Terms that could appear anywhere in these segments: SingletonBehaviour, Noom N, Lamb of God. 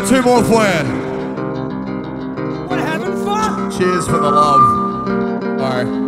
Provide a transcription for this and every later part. got two more for you. What happened, fuck? Cheers for the love. All right.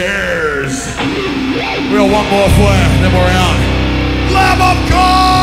cares. We got one more for you, then we're out. Lamb of God!